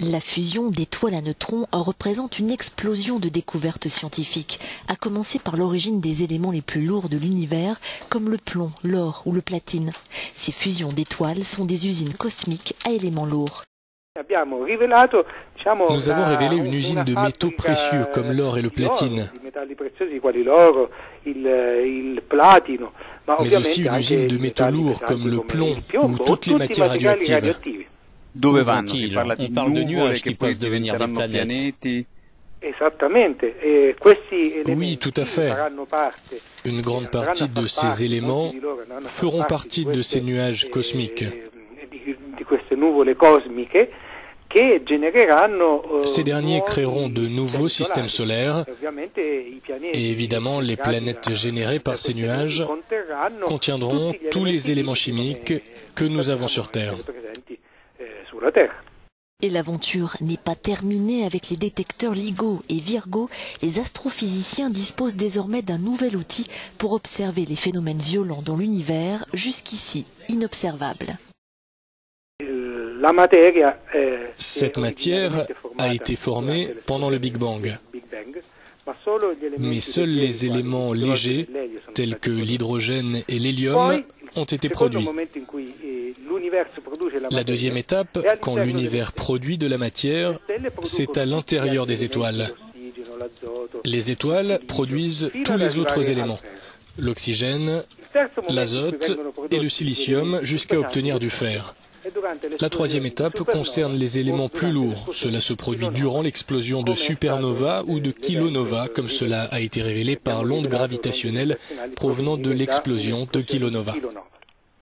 La fusion d'étoiles à neutrons représente une explosion de découvertes scientifiques, à commencer par l'origine des éléments les plus lourds de l'univers, comme le plomb, l'or ou le platine. Ces fusions d'étoiles sont des usines cosmiques à éléments lourds. Nous avons révélé une usine de métaux précieux, comme l'or et le platine, mais aussi une usine de métaux lourds, comme le plomb ou toutes les matières radioactives. Dove vanno? Si parla di nuvole che poi diventeranno pianeti. Oui, tout à fait. Une grande partie de ces éléments feront partie de ces nuages cosmiques. Ces derniers créeront de nouveaux systèmes solaires et évidemment les planètes générées par ces nuages contiendront tous les éléments chimiques que nous avons sur Terre. Et l'aventure n'est pas terminée avec les détecteurs LIGO et Virgo. Les astrophysiciens disposent désormais d'un nouvel outil pour observer les phénomènes violents dans l'univers, jusqu'ici inobservables. Cette matière a été formée pendant le Big Bang. Mais seuls les éléments légers, tels que l'hydrogène et l'hélium, ont été produits. La deuxième étape, quand l'univers produit de la matière, c'est à l'intérieur des étoiles. Les étoiles produisent tous les autres éléments, l'oxygène, l'azote et le silicium, jusqu'à obtenir du fer. La troisième étape concerne les éléments plus lourds. Cela se produit durant l'explosion de supernova ou de kilonova, comme cela a été révélé par l'onde gravitationnelle provenant de l'explosion de kilonova.